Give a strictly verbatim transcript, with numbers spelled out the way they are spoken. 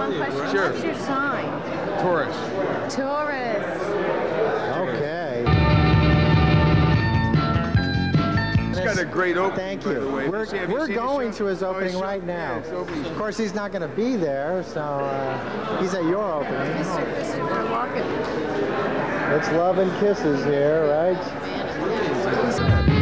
one question. Sure. What's your sign? Taurus. Taurus. Okay. He's got a great opening. Thank you. By the way. We're, you we're you going to his opening oh, right now. Yeah, opening. Of course, he's not going to be there, so uh, he's at your opening. Mister Christopher Walken. It's love and kisses here, right?